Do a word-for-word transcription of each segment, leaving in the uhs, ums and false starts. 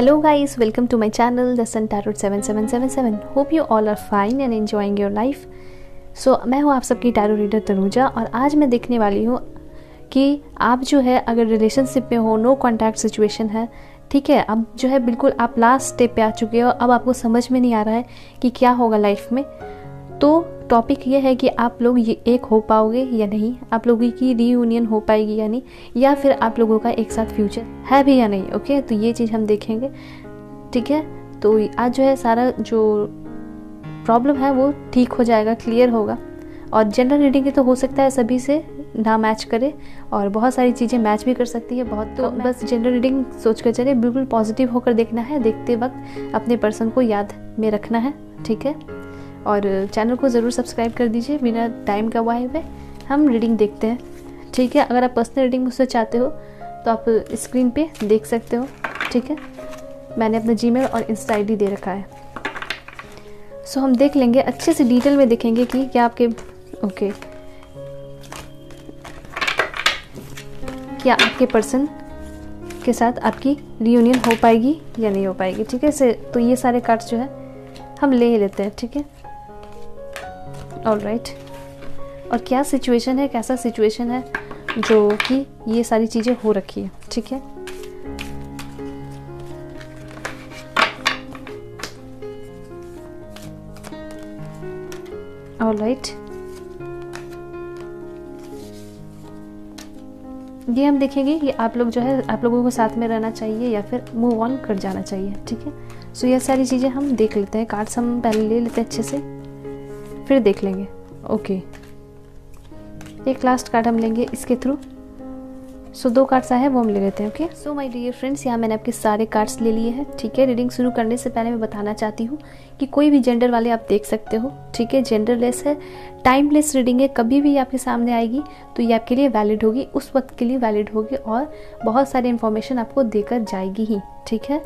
Hello guys, welcome to my channel The Sun Tarot seven seven seven seven. Hope you all are fine and enjoying your life. So मैं हूँ आप सबकी tarot reader Tanuja और आज मैं देखने वाली हूँ कि आप जो है अगर रिलेशनशिप में हो, नो कॉन्टैक्ट सिचुएशन है, ठीक है, अब जो है बिल्कुल आप लास्ट स्टेप पे आ चुके हो, अब आपको समझ में नहीं आ रहा है कि क्या होगा लाइफ में, तो टॉपिक ये है कि आप लोग ये एक हो पाओगे या नहीं, आप लोगों की रीयूनियन हो पाएगी या नहीं, या फिर आप लोगों का एक साथ फ्यूचर है भी या नहीं. ओके, तो ये चीज़ हम देखेंगे, ठीक है. तो आज जो है सारा जो प्रॉब्लम है वो ठीक हो जाएगा, क्लियर होगा. और जनरल रीडिंग की तो हो सकता है सभी से ना मैच करे और बहुत सारी चीज़ें मैच भी कर सकती है बहुत, तो बस जनरल रीडिंग सोच कर चले, बिल्कुल पॉजिटिव होकर देखना है, देखते वक्त अपने पर्सन को याद में रखना है, ठीक है. और चैनल को ज़रूर सब्सक्राइब कर दीजिए. बिना टाइम का वाए हुए हम रीडिंग देखते हैं, ठीक है. अगर आप पर्सनल रीडिंग मुझसे चाहते हो तो आप स्क्रीन पे देख सकते हो, ठीक है. मैंने अपना जीमेल और इंस्टा आई डी दे रखा है. सो हम देख लेंगे, अच्छे से डिटेल में देखेंगे कि क्या आपके ओके क्या आपके पर्सन के साथ आपकी रियूनियन हो पाएगी या नहीं हो पाएगी, ठीक है. से तो ये सारे कार्ड्स जो है हम ले लेते हैं, ठीक है. Alright right. और क्या सिचुएशन है, कैसा सिचुएशन है जो कि ये सारी चीज़ें हो रखी है, ठीक है. Alright right. ये हम देखेंगे कि आप लोग जो है आप लोगों को साथ में रहना चाहिए या फिर मूव ऑन कर जाना चाहिए, ठीक है. सो ये सारी चीज़ें हम देख लेते हैं, कार्ड्स हम पहले ले लेते हैं अच्छे से, फिर देख लेंगे. ओके, एक लास्ट कार्ड हम लेंगे इसके थ्रू. सो दो कार्ड्स आए हैं वो हम ले लेते हैं. Okay, so my dear friends, यहाँ मैंने आपके सारे कार्ड्स ले लिए हैं, ठीक है. रीडिंग शुरू करने से पहले मैं बताना चाहती हूँ कि कोई भी जेंडर वाले आप देख सकते हो, ठीक है. जेंडरलेस है, टाइमलेस रीडिंग है, कभी भी आपके सामने आएगी तो ये आपके लिए वैलिड होगी, उस वक्त के लिए वैलिड होगी और बहुत सारी इन्फॉर्मेशन आपको देकर जाएगी ही, ठीक है.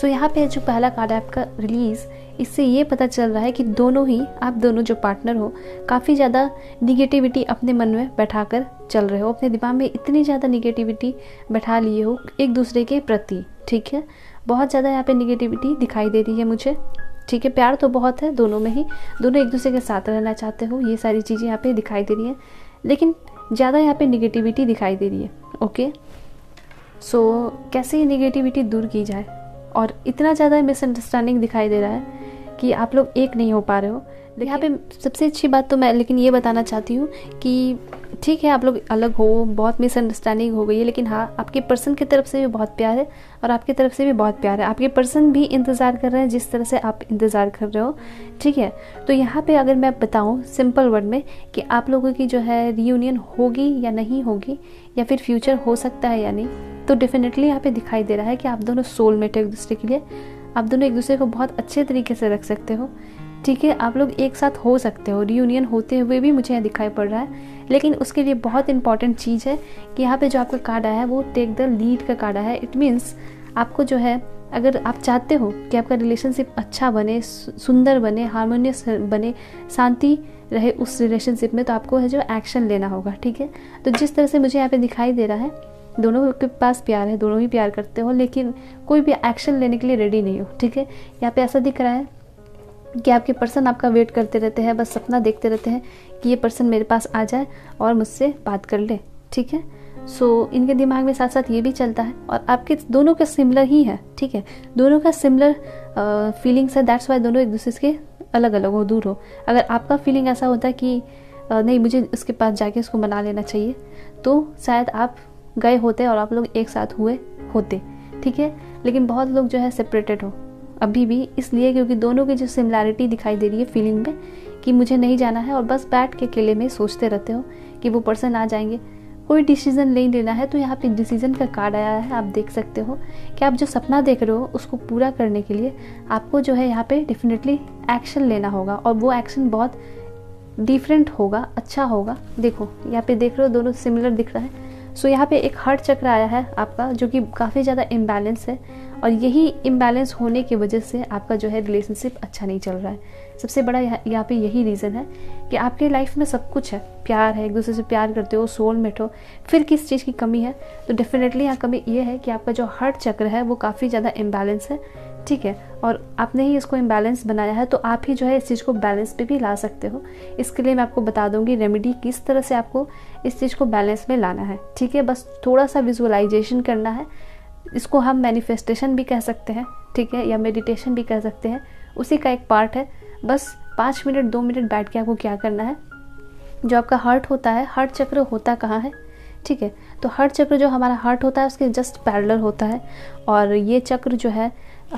सो यहाँ पे जो पहला कार्ड है आपका रिलीज़, इससे ये पता चल रहा है कि दोनों ही आप दोनों जो पार्टनर हो काफ़ी ज़्यादा निगेटिविटी अपने मन में बैठाकर चल रहे हो, अपने दिमाग में इतनी ज़्यादा निगेटिविटी बैठा लिए हो एक दूसरे के प्रति, ठीक है. बहुत ज़्यादा यहाँ पे निगेटिविटी दिखाई दे रही है मुझे, ठीक है. प्यार तो बहुत है दोनों में ही, दोनों एक दूसरे के साथ रहना चाहते हो, ये सारी चीज़ें यहाँ पर दिखाई दे रही हैं, लेकिन ज़्यादा यहाँ पर निगेटिविटी दिखाई दे रही है. ओके, सो कैसे ये निगेटिविटी दूर की जाए, और इतना ज़्यादा मिसअंडरस्टैंडिंग दिखाई दे रहा है कि आप लोग एक नहीं हो पा रहे हो. यहाँ पे सबसे अच्छी बात तो मैं लेकिन ये बताना चाहती हूँ कि ठीक है आप लोग अलग हो, बहुत मिसअंडरस्टैंडिंग हो गई है, लेकिन हाँ आपके पर्सन की तरफ से भी बहुत प्यार है और आपके तरफ से भी बहुत प्यार है. आपके पर्सन भी इंतज़ार कर रहे हैं जिस तरह से आप इंतज़ार कर रहे हो, ठीक है. तो यहाँ पे अगर मैं बताऊँ सिंपल वर्ड में कि आप लोगों की जो है रियूनियन होगी या नहीं होगी, या फिर फ्यूचर हो सकता है या नहीं, तो डेफिनेटली यहाँ पर दिखाई दे रहा है कि आप दोनों सोलमेट हो एक दूसरे के लिए, आप दोनों एक दूसरे को बहुत अच्छे तरीके से रख सकते हो, ठीक है. आप लोग एक साथ हो सकते हो, रियूनियन होते हुए भी मुझे यहाँ दिखाई पड़ रहा है, लेकिन उसके लिए बहुत इंपॉर्टेंट चीज़ है कि यहाँ पे जो आपका कार्ड आया है वो टेक द लीड का कार्ड आया है. इट मीन्स आपको जो है अगर आप चाहते हो कि आपका रिलेशनशिप अच्छा बने, सुंदर बने, हारमोनियस बने, शांति रहे उस रिलेशनशिप में, तो आपको है जो एक्शन लेना होगा, ठीक है. तो जिस तरह से मुझे यहाँ पे दिखाई दे रहा है दोनों के पास प्यार है, दोनों ही प्यार करते हो, लेकिन कोई भी एक्शन लेने के लिए रेडी नहीं हो, ठीक है. यहाँ पे ऐसा दिख रहा है कि आपके पर्सन आपका वेट करते रहते हैं, बस सपना देखते रहते हैं कि ये पर्सन मेरे पास आ जाए और मुझसे बात कर ले, ठीक है. सो इनके दिमाग में साथ साथ ये भी चलता है, और आपके दोनों का सिमिलर ही है, ठीक है. दोनों का सिमिलर फीलिंग्स है, दैट्स वाई दोनों एक दूसरे के अलग अलग हो, दूर हो. अगर आपका फीलिंग ऐसा होता कि नहीं मुझे उसके पास जाके उसको मना लेना चाहिए, तो शायद आप गए होते और आप लोग एक साथ हुए होते, ठीक है. लेकिन बहुत लोग जो है सेपरेटेड हो अभी भी, इसलिए क्योंकि दोनों की जो सिमिलैरिटी दिखाई दे रही है फीलिंग में कि मुझे नहीं जाना है, और बस बैठ के अकेले में सोचते रहते हो कि वो पर्सन आ जाएंगे, कोई डिसीजन नहीं लेना है. तो यहाँ पे डिसीजन का कार्ड आया है, आप देख सकते हो कि आप जो सपना देख रहे हो उसको पूरा करने के लिए आपको जो है यहाँ पे डेफिनेटली एक्शन लेना होगा, और वो एक्शन बहुत डिफरेंट होगा, अच्छा होगा. देखो यहाँ पे देख रहे हो दोनों सिमिलर दिख रहा है, सो यहाँ पे एक हार्ट चक्र आया है आपका, जो कि काफ़ी ज़्यादा इम्बैलेंस है, और यही इम्बैलेंस होने की वजह से आपका जो है रिलेशनशिप अच्छा नहीं चल रहा है। सबसे बड़ा यहाँ यहाँ पे यही रीज़न है कि आपकी लाइफ में सब कुछ है, प्यार है, एक दूसरे से प्यार करते हो, सोलमेट हो, फिर किस चीज़ की कमी है? तो डेफिनेटली यहाँ कमी ये है कि आपका जो हार्ट चक्र है वो काफ़ी ज़्यादा इम्बैलेंस है, ठीक है, और आपने ही इसको इम्बैलेंस बनाया है। तो आप ही जो है इस चीज़ को बैलेंस पे भी ला सकते हो। इसके लिए मैं आपको बता दूंगी रेमेडी किस तरह से आपको इस चीज़ को बैलेंस में लाना है, ठीक है। बस थोड़ा सा विजुअलाइजेशन करना है, इसको हम मैनिफेस्टेशन भी कह सकते हैं, ठीक है, या मेडिटेशन भी कह सकते हैं, उसी का एक पार्ट है। बस पाँच मिनट दो मिनट बैठ के आपको क्या करना है, जो आपका हार्ट होता है, हार्ट चक्र होता कहाँ है, ठीक है, तो हार्ट चक्र जो हमारा हार्ट होता है उसके जस्ट पैरेलल होता है, और ये चक्र जो है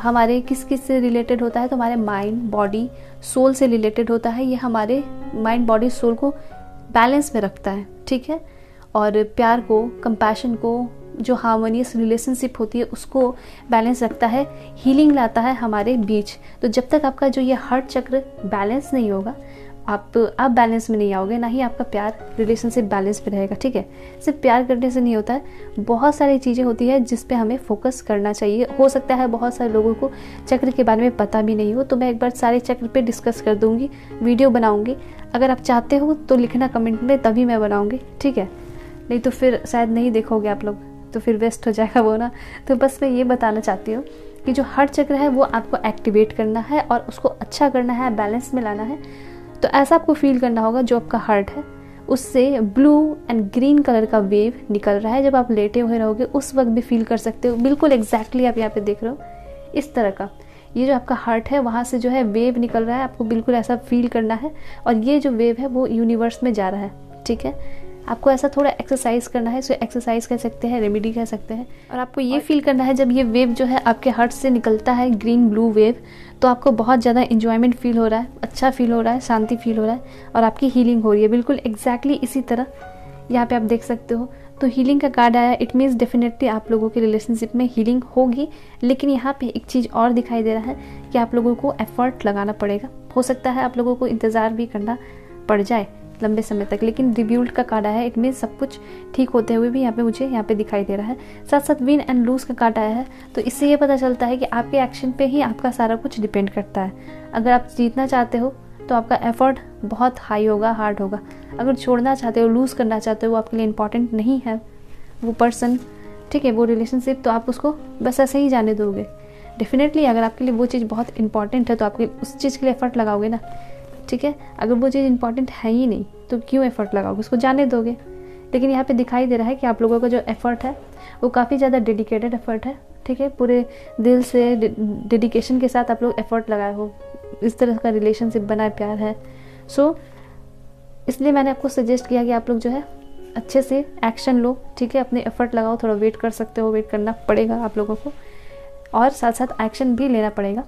हमारे किस किस से रिलेटेड होता है, तो हमारे माइंड बॉडी सोल से रिलेटेड होता है। ये हमारे माइंड बॉडी सोल को बैलेंस में रखता है, ठीक है, और प्यार को, कंपैशन को, जो हार्मोनियस रिलेशनशिप होती है उसको बैलेंस रखता है, हीलिंग लाता है हमारे बीच। तो जब तक आपका जो ये हार्ट चक्र बैलेंस नहीं होगा, आप आप बैलेंस में नहीं आओगे, ना ही आपका प्यार रिलेशनशिप बैलेंस में रहेगा, ठीक है। सिर्फ प्यार करने से नहीं होता है, बहुत सारी चीज़ें होती है जिस पे हमें फोकस करना चाहिए। हो सकता है बहुत सारे लोगों को चक्र के बारे में पता भी नहीं हो, तो मैं एक बार सारे चक्र पे डिस्कस कर दूंगी, वीडियो बनाऊँगी। अगर आप चाहते हो तो लिखना कमेंट में, तभी मैं बनाऊँगी, ठीक है, नहीं तो फिर शायद नहीं देखोगे आप लोग, तो फिर वेस्ट हो जाएगा वो ना। तो बस मैं ये बताना चाहती हूँ कि जो हार्ट चक्र है वो आपको एक्टिवेट करना है और उसको अच्छा करना है, बैलेंस में लाना है। तो ऐसा आपको फील करना होगा, जो आपका हार्ट है उससे ब्लू एंड ग्रीन कलर का वेव निकल रहा है। जब आप लेटे हुए रहोगे उस वक्त भी फील कर सकते हो, बिल्कुल एग्जैक्टली आप यहाँ पे देख रहे हो इस तरह का। ये जो आपका हार्ट है वहाँ से जो है वेव निकल रहा है, आपको बिल्कुल ऐसा फील करना है, और ये जो वेव है वो यूनिवर्स में जा रहा है, ठीक है। आपको ऐसा थोड़ा एक्सरसाइज करना है, इसे एक्सरसाइज कह सकते हैं, रेमेडी कह सकते हैं। और आपको ये फील करना है, जब ये वेव जो है आपके हार्ट से निकलता है, ग्रीन ब्लू वेव, तो आपको बहुत ज़्यादा एंजॉयमेंट फील हो रहा है, अच्छा फील हो रहा है, शांति फील हो रहा है, और आपकी हीलिंग हो रही है। बिल्कुल एग्जैक्टली इसी तरह यहाँ पे आप देख सकते हो। तो हीलिंग का कार्ड आया, इट मीन्स डेफिनेटली आप लोगों के रिलेशनशिप में हीलिंग होगी। लेकिन यहाँ पे एक चीज़ और दिखाई दे रहा है कि आप लोगों को एफर्ट लगाना पड़ेगा, हो सकता है आप लोगों को इंतज़ार भी करना पड़ जाए लंबे समय तक। लेकिन रिब्यूल्ड का कार्ड आया है, इट मीन सब कुछ ठीक होते हुए भी यहाँ पे मुझे यहाँ पे दिखाई दे रहा है। साथ साथ विन एंड लूज का कार्ड आया है, तो इससे ये पता चलता है कि आपके एक्शन पे ही आपका सारा कुछ डिपेंड करता है। अगर आप जीतना चाहते हो तो आपका एफर्ट बहुत हाई होगा, हार्ड होगा। अगर छोड़ना चाहते हो, लूज़ करना चाहते हो, वो आपके लिए इंपॉर्टेंट नहीं है वो पर्सन, ठीक है, वो रिलेशनशिप, तो आप उसको बस ऐसे ही जाने दोगे। डेफिनेटली अगर आपके लिए वो चीज़ बहुत इंपॉर्टेंट है तो आपके उस चीज़ के लिए एफर्ट लगाओगे ना, ठीक है। अगर वो चीज़ इंपॉर्टेंट है ही नहीं तो क्यों एफर्ट लगाओगे, उसको जाने दोगे। लेकिन यहाँ पे दिखाई दे रहा है कि आप लोगों का जो एफर्ट है वो काफ़ी ज़्यादा डेडिकेटेड एफर्ट है, ठीक है, पूरे दिल से डेडिकेशन के साथ आप लोग एफर्ट लगाए हो, इस तरह का रिलेशनशिप बना है, प्यार है। सो इसलिए मैंने आपको सजेस्ट किया कि आप लोग जो है अच्छे से एक्शन लो, ठीक है, अपने एफर्ट लगाओ। थोड़ा वेट कर सकते हो, वेट करना पड़ेगा आप लोगों को, और साथ साथ एक्शन भी लेना पड़ेगा।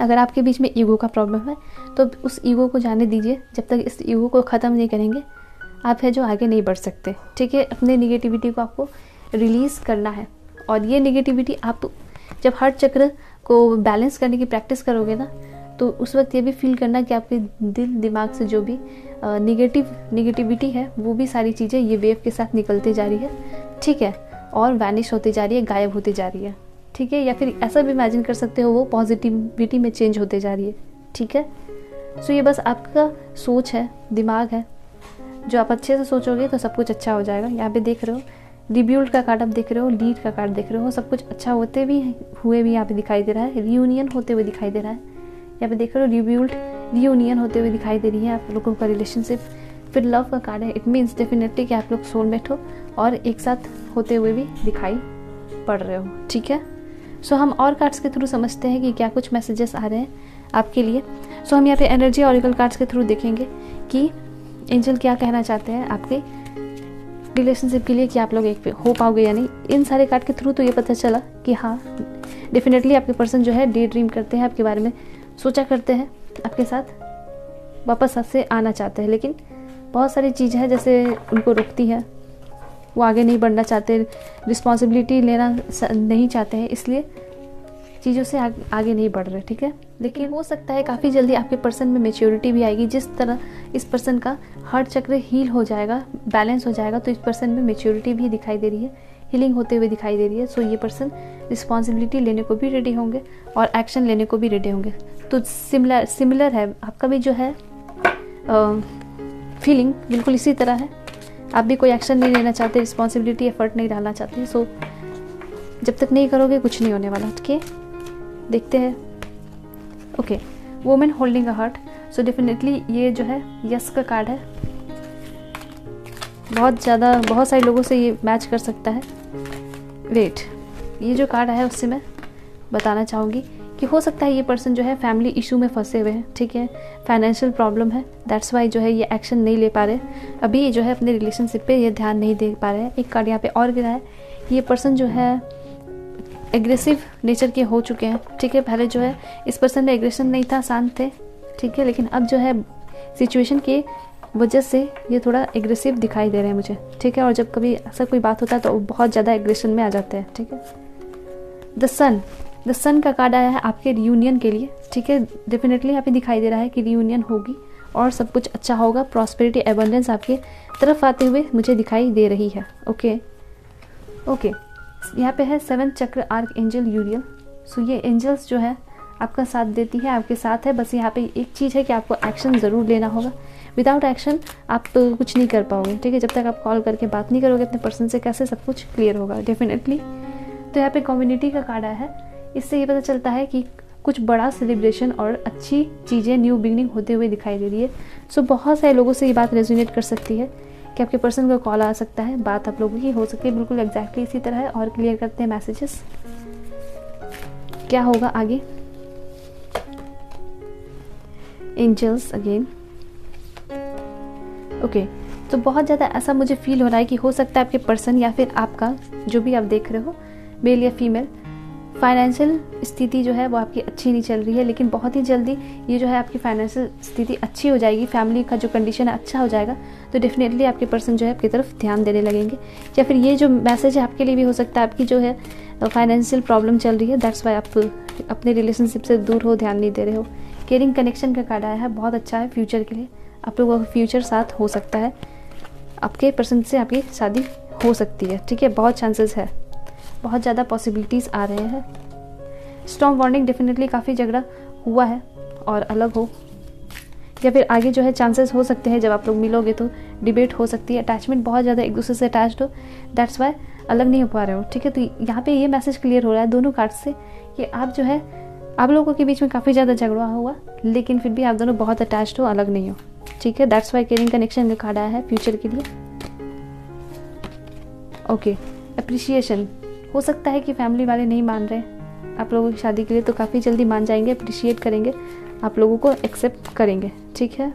अगर आपके बीच में ईगो का प्रॉब्लम है तो उस ईगो को जाने दीजिए। जब तक इस ईगो को ख़त्म नहीं करेंगे आप है जो आगे नहीं बढ़ सकते, ठीक है। अपने निगेटिविटी को आपको रिलीज़ करना है, और ये निगेटिविटी आप जब हार्ट चक्र को बैलेंस करने की प्रैक्टिस करोगे ना, तो उस वक्त ये भी फील करना कि आपके दिल दिमाग से जो भी निगेटिव निगेटिविटी है वो भी सारी चीज़ें ये वेव के साथ निकलती जा रही है, ठीक है, और वैनिश होती जा रही है, गायब होती जा रही है, ठीक है। या फिर ऐसा भी इमेजिन कर सकते हो वो पॉजिटिविटी में चेंज होते जा रही है, ठीक है। सो ये बस आपका सोच है, दिमाग है, जो आप अच्छे से सोचोगे तो सब कुछ अच्छा हो जाएगा। यहाँ पे देख रहे हो रिब्यूल्ड का कार्ड आप देख रहे हो, लीड का कार्ड देख रहे हो, सब कुछ अच्छा होते भी हुए भी यहाँ पे दिखाई दे रहा है, रियूनियन होते हुए दिखाई दे रहा है। यहाँ पे देख रहे हो रिब्यूल्ड रियूनियन होते हुए दिखाई दे रही है आप लोगों का रिलेशनशिप। फिर लव का कार्ड है, इट मीन्स डेफिनेटली कि आप लोग सोलमेट हो और एक साथ होते हुए भी दिखाई पड़ रहे हो, ठीक है। सो so, हम और कार्ड्स के थ्रू समझते हैं कि क्या कुछ मैसेजेस आ रहे हैं आपके लिए। सो so, हम यहाँ पे एनर्जी ऑरिकल कार्ड्स के थ्रू देखेंगे कि एंजल क्या कहना चाहते हैं आपके रिलेशनशिप के लिए, कि आप लोग एक पे हो पाओगे या नहीं। इन सारे कार्ड के थ्रू तो ये पता चला कि हाँ डेफिनेटली आपके पर्सन जो है डे ड्रीम करते हैं, आपके बारे में सोचा करते हैं, आपके साथ वापस आपसे आना चाहते हैं। लेकिन बहुत सारी चीज़ें हैं जैसे उनको रोकती है, वो आगे नहीं बढ़ना चाहते, रिस्पॉन्सिबिलिटी लेना नहीं चाहते हैं, इसलिए चीज़ों से आग, आगे नहीं बढ़ रहे, ठीक है। लेकिन हो सकता है काफ़ी जल्दी आपके पर्सन में मेच्योरिटी भी आएगी, जिस तरह इस पर्सन का हर चक्र हील हो जाएगा, बैलेंस हो जाएगा, तो इस पर्सन में मेच्योरिटी भी दिखाई दे रही है, हीलिंग होते हुए दिखाई दे रही है। सो ये पर्सन रिस्पॉन्सिबिलिटी लेने को भी रेडी होंगे और एक्शन लेने को भी रेडी होंगे। तो सिमिलर सिमिलर है आपका भी जो है फीलिंग, बिल्कुल इसी तरह है। आप भी कोई एक्शन नहीं लेना चाहते, रिस्पॉन्सिबिलिटी एफर्ट नहीं डालना चाहते। सो जब तक नहीं करोगे कुछ नहीं होने वाला, ठीक है। देखते हैं, okay, women holding a heart. So definitely ये जो है यस का कार्ड है, बहुत ज़्यादा बहुत सारे लोगों से ये मैच कर सकता है। वेट, ये जो कार्ड आया है उससे मैं बताना चाहूँगी कि हो सकता है ये पर्सन जो है फैमिली इशू में फंसे हुए हैं, ठीक है, फाइनेंशियल प्रॉब्लम है, दैट्स वाई जो है ये एक्शन नहीं ले पा रहे अभी, जो है अपने रिलेशनशिप पे ये ध्यान नहीं दे पा रहे हैं। एक कार्ड यहाँ पे और गिरा है, ये पर्सन जो है एग्रेसिव नेचर के हो चुके हैं, ठीक है। पहले जो है इस पर्सन में एग्रेशन नहीं था, शांत थे, ठीक है, लेकिन अब जो है सिचुएशन के वजह से ये थोड़ा एग्रेसिव दिखाई दे रहे हैं मुझे, ठीक है। और जब कभी ऐसा कोई बात होता है तो बहुत ज़्यादा एग्रेशन में आ जाते हैं, ठीक है। द सन, द सन का कार्ड आया है आपके रियूनियन के लिए, ठीक है। डेफिनेटली यहाँ पे दिखाई दे रहा है कि रियूनियन होगी और सब कुछ अच्छा होगा, प्रॉस्पेरिटी एबंडेंस आपके तरफ आते हुए मुझे दिखाई दे रही है। ओके ओके, यहाँ पे है सेवन चक्र आर्क एंजल यूरियल। सो ये एंजल्स जो है आपका साथ देती है, आपके साथ है, बस यहाँ पे एक चीज़ है कि आपको एक्शन ज़रूर लेना होगा। विदाउट एक्शन आप तो कुछ नहीं कर पाओगे, ठीक है। जब तक आप कॉल करके बात नहीं करोगे अपने पर्सन से, कैसे सब कुछ क्लियर होगा डेफिनेटली। तो यहाँ पे कम्युनिटी का कार्ड आया है, इससे ये पता चलता है कि कुछ बड़ा सेलिब्रेशन और अच्छी चीज़ें, न्यू बिगनिंग होते हुए दिखाई दे रही है। सो बहुत सारे लोगों से ये बात रेजोनेट कर सकती है कि आपके पर्सन का कॉल आ सकता है, बात आप लोगों की हो सकती है, बिल्कुल एग्जैक्टली इसी तरह है। और क्लियर करते हैं मैसेजेस, क्या होगा आगे। एंजल्स अगेन, ओके, तो बहुत ज़्यादा ऐसा मुझे फील हो रहा है कि हो सकता है आपके पर्सन या फिर आपका, जो भी आप देख रहे हो, मेल या फीमेल, फाइनेंशियल स्थिति जो है वो आपकी अच्छी नहीं चल रही है, लेकिन बहुत ही जल्दी ये जो है आपकी फाइनेंशियल स्थिति अच्छी हो जाएगी, फैमिली का जो कंडीशन है अच्छा हो जाएगा। तो डेफिनेटली आपके पर्सन जो है आपकी तरफ ध्यान देने लगेंगे। या फिर ये जो मैसेज है आपके लिए भी हो सकता है आपकी जो है फाइनेंशियल प्रॉब्लम चल रही है, दैट्स वाई आप अपने रिलेशनशिप से दूर हो, ध्यान नहीं दे रहे हो। केयरिंग कनेक्शन का कार्ड आया है, बहुत अच्छा है फ्यूचर के लिए, आप लोगों का फ्यूचर साथ हो सकता है, आपके पर्सन से आपकी शादी हो सकती है, ठीक है, बहुत चांसेस है, बहुत ज़्यादा पॉसिबिलिटीज़ आ रहे हैं। स्टॉर्म वार्निंग, डेफिनेटली काफ़ी झगड़ा हुआ है और अलग हो, या फिर आगे जो है चांसेस हो सकते हैं, जब आप लोग मिलोगे तो डिबेट हो सकती है, अटैचमेंट बहुत ज़्यादा एक दूसरे से अटैच्ड हो, दैट्स वाई अलग नहीं हो पा रहे हो, ठीक है। तो यहाँ पे ये मैसेज क्लियर हो रहा है दोनों कार्ड से कि आप जो है आप लोगों के बीच में काफ़ी ज़्यादा झगड़ा हुआ, लेकिन फिर भी आप दोनों बहुत अटैच्ड हो, अलग नहीं हो, ठीक है। दैट्स वाई केयरिंग कनेक्शन का कार्ड आया है फ्यूचर के लिए। ओके, अप्रिशिएशन, हो सकता है कि फैमिली वाले नहीं मान रहे आप लोगों की शादी के लिए, तो काफ़ी जल्दी मान जाएंगे, अप्रिशिएट करेंगे आप लोगों को, एक्सेप्ट करेंगे, ठीक है।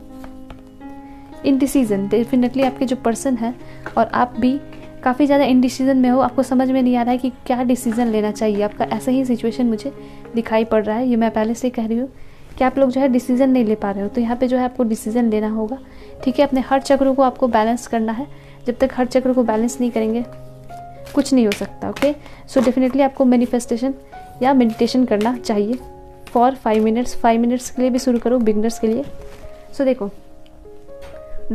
इनडिसीजन, डेफिनेटली आपके जो पर्सन है और आप भी काफ़ी ज़्यादा इनडिसीजन में हो, आपको समझ में नहीं आ रहा है कि क्या डिसीजन लेना चाहिए आपका, ऐसा ही सिचुएशन मुझे दिखाई पड़ रहा है। ये मैं पहले से कह रही हूँ कि आप लोग जो है डिसीजन नहीं ले पा रहे हो, तो यहाँ पे जो है आपको डिसीजन लेना होगा, ठीक है। अपने हर चक्र को आपको बैलेंस करना है, जब तक हर चक्र को बैलेंस नहीं करेंगे कुछ नहीं हो सकता, ओके। सो डेफिनेटली आपको मैनिफेस्टेशन या मेडिटेशन करना चाहिए for five minutes, five minutes के लिए भी शुरू करो बिगनर्स के लिए। सो so, देखो,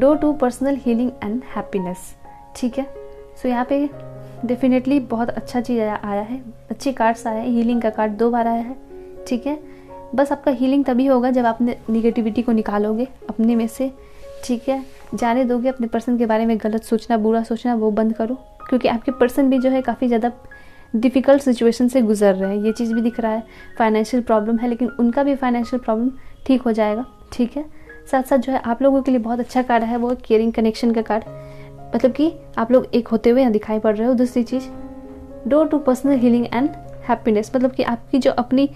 door to personal healing and happiness, ठीक है। सो so, यहाँ पे डेफिनेटली बहुत अच्छा चीज़ आया है, अच्छे कार्ड्स आए हैं, हीलिंग का कार्ड दो बार आया है, ठीक है। बस आपका हीलिंग तभी होगा जब आप निगेटिविटी को निकालोगे अपने में से, ठीक है, जाने दोगे, अपने पर्सन के बारे में गलत सोचना, बुरा सोचना, वो बंद करो, क्योंकि आपके पर्सन भी जो है काफ़ी ज़्यादा डिफ़िकल्ट सिचुएशन से गुजर रहे हैं, ये चीज़ भी दिख रहा है। फाइनेंशियल प्रॉब्लम है, लेकिन उनका भी फाइनेंशियल प्रॉब्लम ठीक हो जाएगा, ठीक है। साथ साथ जो है आप लोगों के लिए बहुत अच्छा कार्ड है वो केयरिंग कनेक्शन का कार्ड, मतलब कि आप लोग एक होते हुए यहाँ दिखाई पड़ रहे हो। दूसरी चीज़, door to personal healing and happiness, मतलब कि आपकी जो अपनी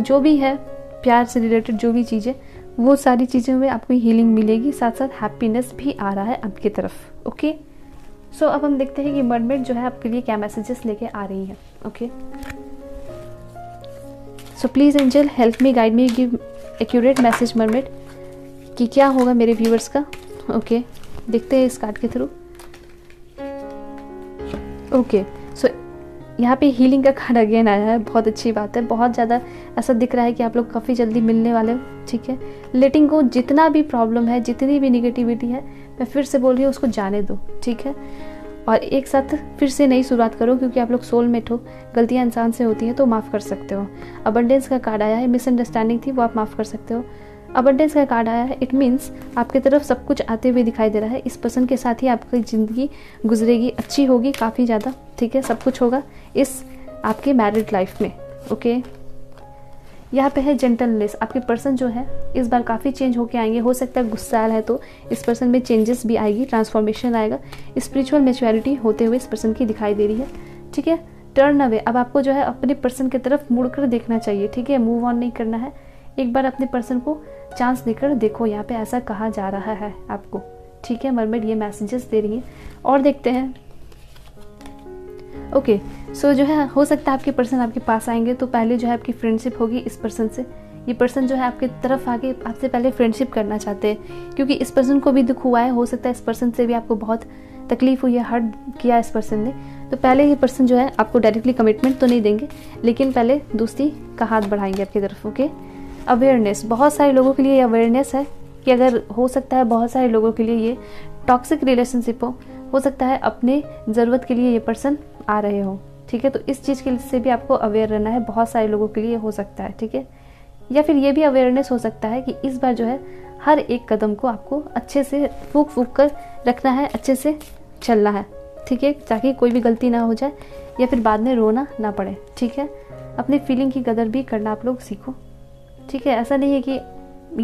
जो भी है प्यार से रिलेटेड जो भी चीज़ें, वो सारी चीज़ों में आपको हीलिंग मिलेगी, साथ साथ हैप्पीनेस भी आ रहा है आपकी तरफ, ओके। सो अब हम देखते हैं कि मर्मेड जो है आपके लिए क्या मैसेजेस लेके आ रही है, okay. So please angel, help me, guide me, give accurate message mermaid कि क्या होगा मेरे व्यूअर्स का, ओके okay. देखते हैं इस कार्ड के थ्रू, ओके okay. सो यहाँ पे हीलिंग का कार्ड अगेन आया है, बहुत अच्छी बात है। बहुत ज़्यादा ऐसा दिख रहा है कि आप लोग काफ़ी जल्दी मिलने वाले, ठीक है। लेटिंग को जितना भी प्रॉब्लम है, जितनी भी निगेटिविटी है, मैं फिर से बोल रही हूँ उसको जाने दो, ठीक है। और एक साथ फिर से नई शुरुआत करो, क्योंकि आप लोग सोलमेट हो। गलतियाँ इंसान से होती हैं तो माफ़ कर सकते हो। अबंडेंस का कार्ड आया है, मिसअंडरस्टैंडिंग थी वो आप माफ़ कर सकते हो। अबंडेंस का कार्ड आया है, इट मीन्स आपकी तरफ सब कुछ आते हुए दिखाई दे रहा है। इस पर्सन के साथ ही आपकी ज़िंदगी गुजरेगी, अच्छी होगी काफ़ी ज़्यादा, ठीक है। सब कुछ होगा इस आपके मैरिड लाइफ में, ओके। यहाँ पे है जेंटलनेस, आपके पर्सन जो है इस बार काफ़ी चेंज होके आएंगे। हो सकता है गुस्सैल है तो इस पर्सन में चेंजेस भी आएगी, ट्रांसफॉर्मेशन आएगा। स्पिरिचुअल मैच्योरिटी होते हुए इस पर्सन की दिखाई दे रही है, ठीक है। टर्न अवे, अब आपको जो है अपने पर्सन की तरफ मुड़कर देखना चाहिए, ठीक है। मूव ऑन नहीं करना है, एक बार अपने पर्सन को चांस देकर देखो, यहाँ पे ऐसा कहा जा रहा है आपको, ठीक है। मरमेड ये मैसेजेस दे रही है। और देखते हैं, ओके okay, सो so जो है हो सकता है आपके पर्सन आपके पास आएंगे तो पहले जो है आपकी फ्रेंडशिप होगी इस पर्सन से। ये पर्सन जो है आपके तरफ आके आपसे पहले फ्रेंडशिप करना चाहते हैं, क्योंकि इस पर्सन को भी दुख हुआ है। हो सकता है इस पर्सन से भी आपको बहुत तकलीफ हुई है, हर्ट किया इस पर्सन ने, तो पहले ये पर्सन जो है आपको डायरेक्टली कमिटमेंट तो नहीं देंगे, लेकिन पहले दोस्ती का हाथ बढ़ाएंगे आपकी तरफ, ओके। अवेयरनेस, बहुत सारे लोगों के लिए अवेयरनेस है कि अगर हो सकता है बहुत सारे लोगों के लिए ये टॉक्सिक रिलेशनशिप हो हो सकता है अपने ज़रूरत के लिए ये पर्सन आ रहे हो, ठीक है। तो इस चीज़ के से भी आपको अवेयर रहना है, बहुत सारे लोगों के लिए हो सकता है, ठीक है। या फिर ये भी अवेयरनेस हो सकता है कि इस बार जो है हर एक कदम को आपको अच्छे से फूंक फूंक कर रखना है, अच्छे से चलना है, ठीक है, ताकि कोई भी गलती ना हो जाए या फिर बाद में रोना ना पड़े, ठीक है। अपनी फीलिंग की कदर भी करना आप लोग सीखो, ठीक है। ऐसा नहीं है कि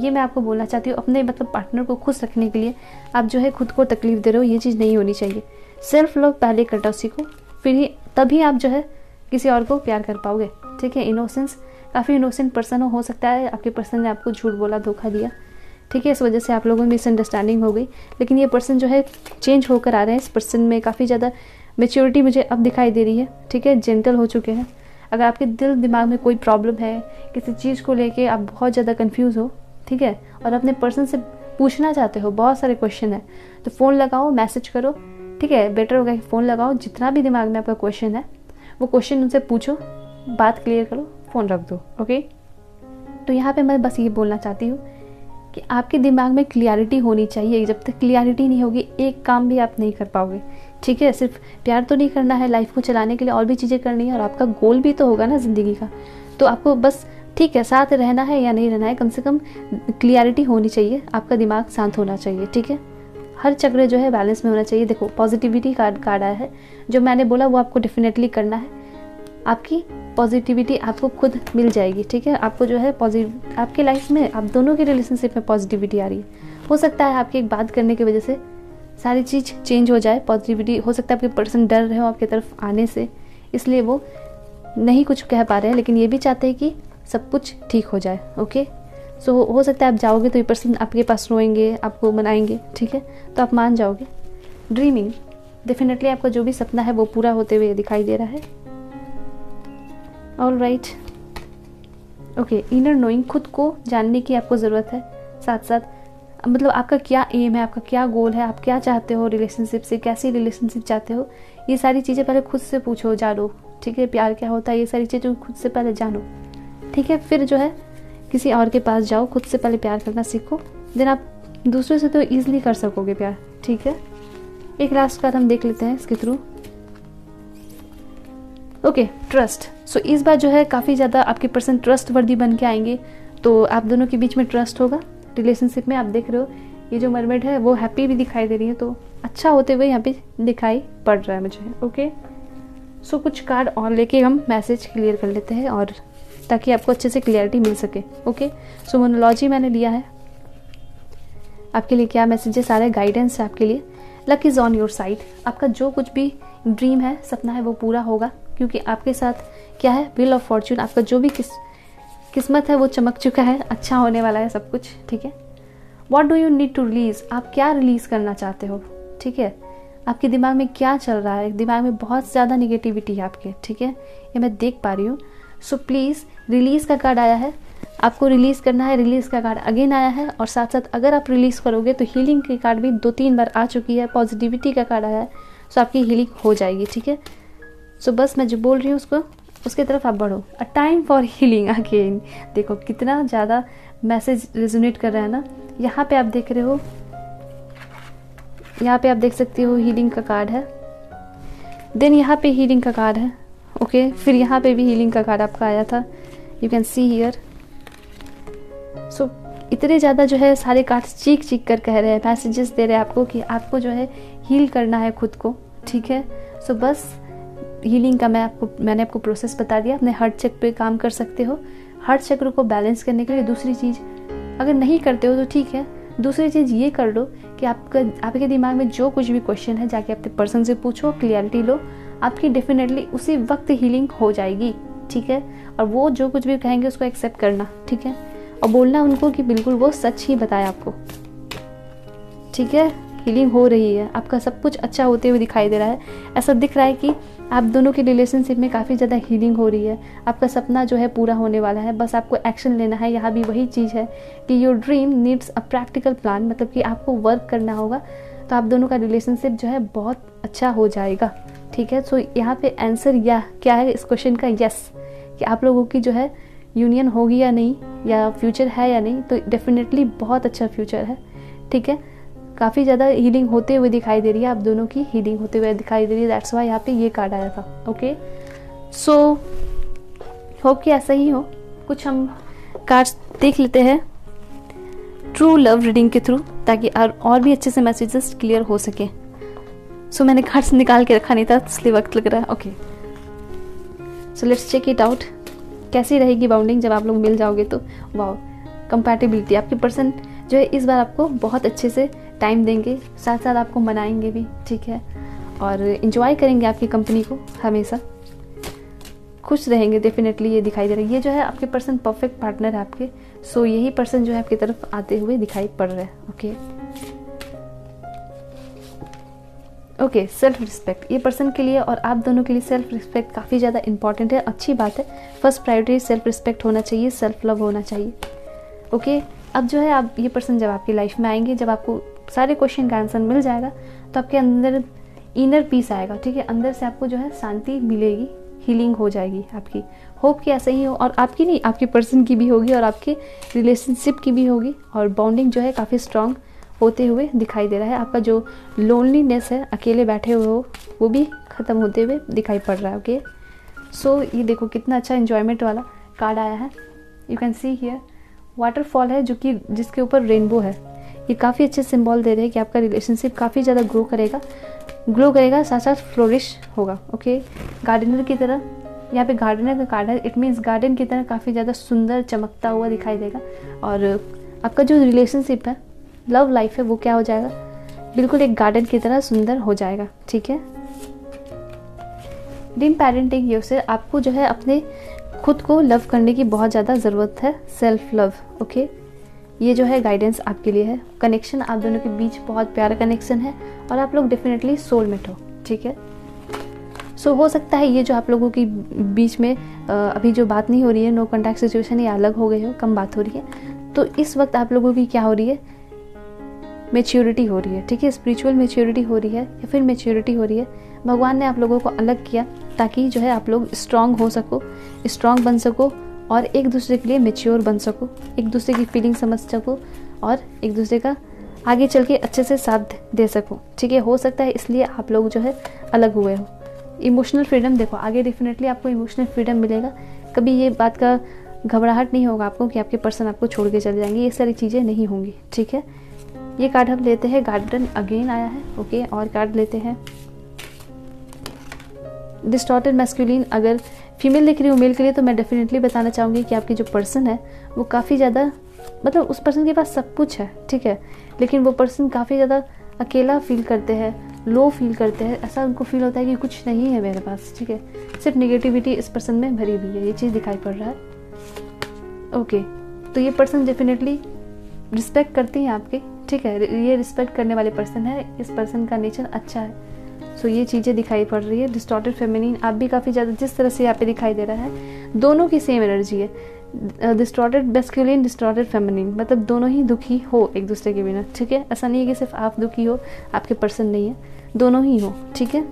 ये मैं आपको बोलना चाहती हूँ, अपने मतलब पार्टनर को खुश रखने के लिए आप जो है खुद को तकलीफ दे रहे हो, ये चीज़ नहीं होनी चाहिए। सेल्फ लव पहले करना सीखो, फिर ही तभी आप जो है किसी और को प्यार कर पाओगे, ठीक है। इनोसेंस, काफ़ी इनोसेंट पर्सन हो, हो सकता है आपके पर्सन ने आपको झूठ बोला, धोखा दिया, ठीक है। इस वजह से आप लोगों में मिसअंडरस्टैंडिंग हो गई, लेकिन ये पर्सन जो है चेंज होकर आ रहे हैं। इस पर्सन में काफ़ी ज़्यादा मैच्योरिटी मुझे अब दिखाई दे रही है, ठीक है। जेंटल हो चुके हैं। अगर आपके दिल दिमाग में कोई प्रॉब्लम है, किसी चीज़ को लेके आप बहुत ज़्यादा कन्फ्यूज़ हो, ठीक है, और अपने पर्सन से पूछना चाहते हो, बहुत सारे क्वेश्चन है, तो फ़ोन लगाओ, मैसेज करो, ठीक है। बेटर होगा कि फ़ोन लगाओ, जितना भी दिमाग में आपका क्वेश्चन है वो क्वेश्चन उनसे पूछो, बात क्लियर करो, फ़ोन रख दो, ओके। तो यहाँ पे मैं बस ये बोलना चाहती हूँ कि आपके दिमाग में क्लियरिटी होनी चाहिए। जब तक क्लियरिटी नहीं होगी एक काम भी आप नहीं कर पाओगे, ठीक है। सिर्फ प्यार तो नहीं करना है, लाइफ को चलाने के लिए और भी चीज़ें करनी है, और आपका गोल भी तो होगा ना ज़िंदगी का। तो आपको बस, ठीक है, साथ रहना है या नहीं रहना है, कम से कम क्लियरिटी होनी चाहिए, आपका दिमाग शांत होना चाहिए, ठीक है। हर चक्र जो है बैलेंस में होना चाहिए। देखो पॉजिटिविटी कार्ड कार्ड आया है, जो मैंने बोला वो आपको डेफिनेटली करना है। आपकी पॉजिटिविटी आपको खुद मिल जाएगी, ठीक है। आपको जो है पॉजिटिव आपके लाइफ में, आप दोनों के रिलेशनशिप में पॉजिटिविटी आ रही है। हो सकता है आपकी एक बात करने की वजह से सारी चीज़ चेंज हो जाए, पॉजिटिविटी। हो सकता है आपके पर्सन डर रहे हो आपकी तरफ आने से, इसलिए वो नहीं कुछ कह पा रहे हैं, लेकिन ये भी चाहते हैं कि सब कुछ ठीक हो जाए, ओके। सो so, हो सकता है आप जाओगे तो ये पर्सन आपके पास रोएंगे, आपको मनाएंगे, ठीक है, तो आप मान जाओगे। ड्रीमिंग, डेफिनेटली आपका जो भी सपना है वो पूरा होते हुए दिखाई दे रहा है। All right, okay. Inner knowing, खुद को जानने की आपको ज़रूरत है, साथ साथ मतलब आपका क्या एम है, आपका क्या गोल है, आप क्या चाहते हो रिलेशनशिप से, कैसी रिलेशनशिप चाहते हो, ये सारी चीज़ें पहले खुद से पूछो, जानो, ठीक है। प्यार क्या होता है, ये सारी चीज़ें खुद से पहले जानो, ठीक है। फिर जो है किसी और के पास जाओ, खुद से पहले प्यार करना सीखो, देन आप दूसरों से तो ईजिली कर सकोगे प्यार, ठीक है। एक लास्ट बात हम देख लेते हैं इसके थ्रू, ओके। ट्रस्ट, सो इस बार जो है काफ़ी ज़्यादा आपके पर्सन ट्रस्ट वर्दी बन के आएंगे, तो आप दोनों के बीच में ट्रस्ट होगा रिलेशनशिप में। आप देख रहे हो ये जो मरमेड है वो हैप्पी भी दिखाई दे रही है, तो अच्छा होते हुए यहाँ पे दिखाई पड़ रहा है मुझे, ओके। सो कुछ कार्ड और लेके हम मैसेज क्लियर कर लेते हैं, और ताकि आपको अच्छे से क्लियरिटी मिल सके, ओके। सो मोनोलॉजी मैंने लिया है आपके लिए, क्या मैसेजेस आ रहे हैं, गाइडेंस है आपके लिए। Luck is on your side, आपका जो कुछ भी ड्रीम है, सपना है, वो पूरा होगा, क्योंकि आपके साथ क्या है, व्हील ऑफ फॉर्चून, आपका जो भी किस किस्मत है वो चमक चुका है, अच्छा होने वाला है सब कुछ, ठीक है। What do you need to release, आप क्या रिलीज़ करना चाहते हो, ठीक है। आपके दिमाग में क्या चल रहा है, दिमाग में बहुत ज़्यादा निगेटिविटी है आपके, ठीक है, ये मैं देख पा रही हूँ। सो प्लीज़, रिलीज़ का कार्ड आया है, आपको रिलीज़ करना है। रिलीज़ का कार्ड अगेन आया है, और साथ साथ अगर आप रिलीज़ करोगे तो हीलिंग के कार्ड भी दो तीन बार आ चुकी है, पॉजिटिविटी का कार्ड आया है, सो आपकी हीलिंग हो जाएगी, ठीक है। सो बस मैं जो बोल रही हूँ उसको उसके तरफ आप बढ़ो। A time for healing again. देखो कितना ज़्यादा मैसेज रेजोनेट कर रहा है ना। यहाँ पे आप देख रहे हो, यहाँ पे आप देख सकते हो हीलिंग का कार्ड है, देन यहाँ पे हीलिंग का कार्ड है। ओके okay, फिर यहाँ पे भी हीलिंग का कार्ड आपका आया था, you can see here. So इतने ज़्यादा जो है सारे कार्ड्स चीख चीख कर कह रहे हैं, मैसेजेस दे रहे हैं आपको कि आपको जो है हील करना है खुद को, ठीक है। सो so, बस हीलिंग का मैं आपको मैंने आपको प्रोसेस बता दिया। अपने हार्ट चक्र पे काम कर सकते हो, हार्ट चक्र को बैलेंस करने के लिए। दूसरी चीज़ अगर नहीं करते हो तो ठीक है, दूसरी चीज़ ये कर लो कि आपका आपके दिमाग में जो कुछ भी क्वेश्चन है जाके अपने पर्सन से पूछो, क्लियरिटी लो, आपकी डेफिनेटली उसी वक्त हीलिंग हो जाएगी, ठीक है। और वो जो कुछ भी कहेंगे उसको एक्सेप्ट करना, ठीक है, और बोलना उनको कि बिल्कुल वो सच ही बताए आपको, ठीक है। हीलिंग हो रही है, आपका सब कुछ अच्छा होते हुए दिखाई दे रहा है। ऐसा दिख रहा है कि आप दोनों के रिलेशनशिप में काफ़ी ज़्यादा हीलिंग हो रही है। आपका सपना जो है पूरा होने वाला है, बस आपको एक्शन लेना है। यहाँ भी वही चीज़ है कि your dream needs a practical plan, मतलब कि आपको वर्क करना होगा, तो आप दोनों का रिलेशनशिप जो है बहुत अच्छा हो जाएगा, ठीक है। सो यहाँ पे आंसर या क्या है इस क्वेश्चन का, यस, कि आप लोगों की जो है यूनियन होगी या नहीं, या फ्यूचर है या नहीं, तो डेफिनेटली बहुत अच्छा फ्यूचर है, ठीक है। काफ़ी ज़्यादा हीलिंग होते हुए दिखाई दे रही है, आप दोनों की हीलिंग होते हुए दिखाई दे रही है। दैट्स वाई यहाँ पे ये कार्ड आया था। ओके, सो होप कि ऐसा ही हो। कुछ हम कार्ड्स देख लेते हैं ट्रू लव रीडिंग के थ्रू, ताकि और भी अच्छे से मैसेजेस क्लियर हो सके। सो so, मैंने कार्ड्स निकाल के रखा नहीं था, इसलिए वक्त लग रहा है। Okay, so let's check it out. कैसी रहेगी बाउंडिंग जब आप लोग मिल जाओगे तो? Wow, compatibility. आपके पर्सन जो है इस बार आपको बहुत अच्छे से टाइम देंगे, साथ साथ आपको मनाएंगे भी, ठीक है, और इन्जॉय करेंगे आपकी कंपनी को, हमेशा खुश रहेंगे, डेफिनेटली ये दिखाई दे रहा है। ये जो है आपके पर्सन परफेक्ट पार्टनर है आपके। सो यही पर्सन जो है आपकी तरफ आते हुए दिखाई पड़ रहा है। ओके ओके सेल्फ रिस्पेक्ट ये पर्सन के लिए और आप दोनों के लिए सेल्फ रिस्पेक्ट काफ़ी ज़्यादा इंपॉर्टेंट है। अच्छी बात है, फर्स्ट प्रायोरिटी सेल्फ रिस्पेक्ट होना चाहिए, सेल्फ लव होना चाहिए। ओके okay, अब जो है आप ये पर्सन जब आपकी लाइफ में आएंगे, जब आपको सारे क्वेश्चन का आंसर मिल जाएगा, तो आपके अंदर इनर पीस आएगा, ठीक है। अंदर से आपको जो है शांति मिलेगी, हीलिंग हो जाएगी आपकी। होप कि ऐसा ही हो, और आपकी नहीं आपके पर्सन की भी होगी, और आपके रिलेशनशिप की भी होगी, और बॉन्डिंग जो है काफ़ी स्ट्रांग होते हुए दिखाई दे रहा है। आपका जो लोनलीनेस है, अकेले बैठे हुए हो, वो भी ख़त्म होते हुए दिखाई पड़ रहा है। ओके सो ये देखो कितना अच्छा एन्जॉयमेंट वाला कार्ड आया है। You can see here waterfall है जो कि जिसके ऊपर रेनबो है। ये काफ़ी अच्छे सिंबल दे रहे हैं कि आपका रिलेशनशिप काफ़ी ज़्यादा ग्रो करेगा ग्रो करेगा साथ साथ फ्लोरिश होगा। ओके गार्डनर की तरह यहाँ पे गार्डनर का कार्ड है। इट मीन्स गार्डन की तरह काफ़ी ज़्यादा सुंदर चमकता हुआ दिखाई देगा, और आपका जो रिलेशनशिप है, लव लाइफ है, वो क्या हो जाएगा, बिल्कुल एक गार्डन की तरह सुंदर हो जाएगा, ठीक है। ड्रीम पेरेंटिंग ये से आपको जो है अपने खुद को लव करने की बहुत ज़्यादा ज़रूरत है, सेल्फ लव। ओके ये जो है गाइडेंस आपके लिए है। कनेक्शन आप दोनों के बीच बहुत प्यारा कनेक्शन है, और आप लोग डेफिनेटली सोलमेट हो, ठीक है। सो so, हो सकता है ये जो आप लोगों के बीच में अभी जो बात नहीं हो रही है, नो कॉन्टैक्ट सिचुएशन, ये अलग हो गए हो, कम बात हो रही है, तो इस वक्त आप लोगों की क्या हो रही है, मेच्योरिटी हो रही है, ठीक है। स्पिरिचुअल मेच्योरिटी हो रही है, या फिर मेच्योरिटी हो रही है। भगवान ने आप लोगों को अलग किया ताकि जो है आप लोग स्ट्रांग हो सको, स्ट्रांग बन सको, और एक दूसरे के लिए मेच्योर बन सको, एक दूसरे की फीलिंग समझ सको, और एक दूसरे का आगे चल के अच्छे से साथ दे सको, ठीक है। हो सकता है इसलिए आप लोग जो है अलग हुए हो। इमोशनल फ्रीडम देखो, आगे डेफिनेटली आपको इमोशनल फ्रीडम मिलेगा। कभी ये बात का घबराहट नहीं होगा आपको कि आपके पर्सन आपको छोड़ के चले जाएंगे, ये सारी चीज़ें नहीं होंगी, ठीक है। ये कार्ड हम लेते हैं, गार्डन अगेन आया है। ओके और कार्ड लेते हैं, डिस्टॉर्टेड मैस्कुलिन। अगर फीमेल दिख रही हो मेल के लिए, तो मैं डेफिनेटली बताना चाहूँगी कि आपकी जो पर्सन है वो काफ़ी ज़्यादा, मतलब उस पर्सन के पास सब कुछ है, ठीक है, लेकिन वो पर्सन काफ़ी ज़्यादा अकेला फील करते हैं, लो फील करते हैं, ऐसा उनको फील होता है कि कुछ नहीं है मेरे पास, ठीक है। सिर्फ निगेटिविटी इस पर्सन में भरी हुई है, ये चीज़ दिखाई पड़ रहा है। ओके तो ये पर्सन डेफिनेटली रिस्पेक्ट करती हैं आपके, ठीक है, ये रिस्पेक्ट करने वाले पर्सन है, इस पर्सन का नेचर अच्छा है। सो so, ये चीज़ें दिखाई पड़ रही है। डिस्टॉर्टेड फेमिनिन आप भी काफ़ी ज़्यादा, जिस तरह से यहाँ पे दिखाई दे रहा है, दोनों की सेम एनर्जी है, डिस्टॉर्टेड मैस्कुलिन, डिस्टॉर्टेड फेमिनिन, मतलब दोनों ही दुखी हो एक दूसरे के बिना, ठीक है। ऐसा नहीं है कि सिर्फ आप दुखी हो, आपके पर्सन नहीं है, दोनों ही हो, ठीक है।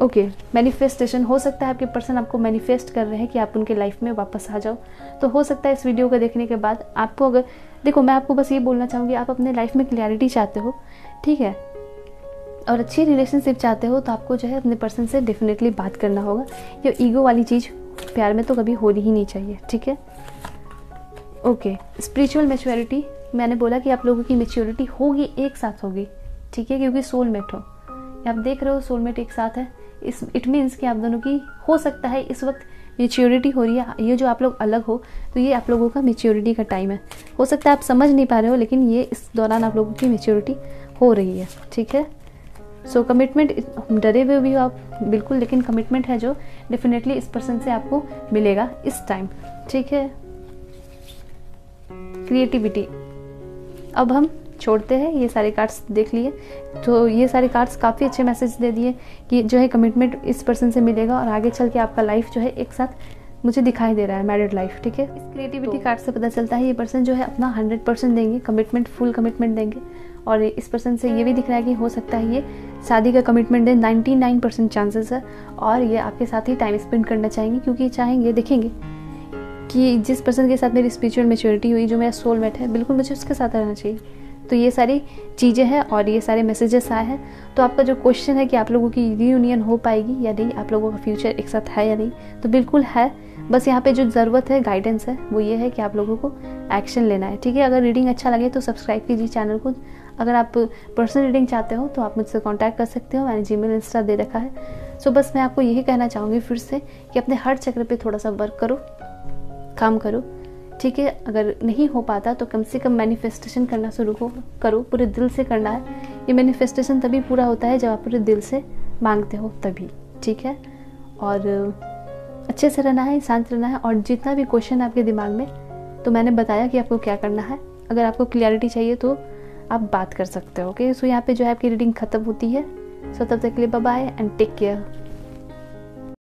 ओके मैनिफेस्टेशन हो सकता है आपके पर्सन आपको मैनिफेस्ट कर रहे हैं कि आप उनके लाइफ में वापस आ जाओ। तो हो सकता है इस वीडियो को देखने के बाद आपको, अगर देखो मैं आपको बस ये बोलना चाहूँगी, आप अपने लाइफ में क्लैरिटी चाहते हो, ठीक है, और अच्छी रिलेशनशिप चाहते हो, तो आपको जो है अपने पर्सन से डेफिनेटली बात करना होगा। ये ईगो वाली चीज़ प्यार में तो कभी होनी ही नहीं चाहिए, ठीक है। ओके स्पिरिचुअल मैच्योरिटी, मैंने बोला कि आप लोगों की मैच्योरिटी होगी, एक साथ होगी, ठीक है, क्योंकि सोलमेट हो। आप देख रहे हो सोलमेट एक साथ है, इस इट मीन्स कि आप दोनों की हो सकता है इस वक्त मेच्योरिटी हो रही है। ये जो आप लोग अलग हो तो ये आप लोगों का मेच्योरिटी का टाइम है। हो सकता है आप समझ नहीं पा रहे हो, लेकिन ये इस दौरान आप लोगों की मेच्योरिटी हो रही है, ठीक है। सो कमिटमेंट, डरे हुए भी हो आप बिल्कुल, लेकिन कमिटमेंट है जो डेफिनेटली इस पर्सन से आपको मिलेगा इस टाइम, ठीक है। क्रिएटिविटी, अब हम छोड़ते हैं, ये सारे कार्ड्स देख लिए, तो ये सारे कार्ड्स काफ़ी अच्छे मैसेज दे दिए कि जो है कमिटमेंट इस पर्सन से मिलेगा और आगे चल के आपका लाइफ जो है एक साथ मुझे दिखाई दे रहा है, मैरिड लाइफ, ठीक है। इस क्रिएटिविटी कार्ड से पता चलता है ये पर्सन जो है अपना हंड्रेड परसेंट देंगे, कमिटमेंट, फुल कमिटमेंट देंगे। और इस पर्सन से ये भी दिख रहा है कि हो सकता है ये शादी का कमिटमेंट दे, नाइन्टी नाइन परसेंट चांसेस है। और ये आपके साथ ही टाइम स्पेंड करना चाहेंगे, क्योंकि चाहेंगे देखेंगे कि जिस पर्सन के साथ मेरी स्पिरिचुअल मैच्योरिटी हुई, जो मेरा सोलमेट है, बिल्कुल मुझे उसके साथ रहना चाहिए। तो ये सारी चीज़ें हैं और ये सारे मैसेजेस आए हैं। तो आपका जो क्वेश्चन है कि आप लोगों की रीयूनियन हो पाएगी या नहीं, आप लोगों का फ्यूचर एक साथ है या नहीं, तो बिल्कुल है। बस यहाँ पे जो ज़रूरत है, गाइडेंस है, वो ये है कि आप लोगों को एक्शन लेना है, ठीक है। अगर रीडिंग अच्छा लगे तो सब्सक्राइब कीजिए चैनल को। अगर आप पर्सनल रीडिंग चाहते हो तो आप मुझसे कॉन्टैक्ट कर सकते हो, मैंने जीमेल, इंस्टा दे रखा है। सो बस मैं आपको यही कहना चाहूँगी फिर से कि अपने हर चक्र पर थोड़ा सा वर्क करो, काम करो, ठीक है। अगर नहीं हो पाता तो कम से कम मैनिफेस्टेशन करना शुरू करो, पूरे दिल से करना है। ये मैनिफेस्टेशन तभी पूरा होता है जब आप पूरे दिल से मांगते हो तभी, ठीक है। और अच्छे से रहना है, शांत रहना है। और जितना भी क्वेश्चन आपके दिमाग में, तो मैंने बताया कि आपको क्या करना है। अगर आपको क्लैरिटी चाहिए तो आप बात कर सकते हो, ओके। सो यहाँ पर जो है आपकी रीडिंग खत्म होती है। सो तब तक के लिए bye bye and take care.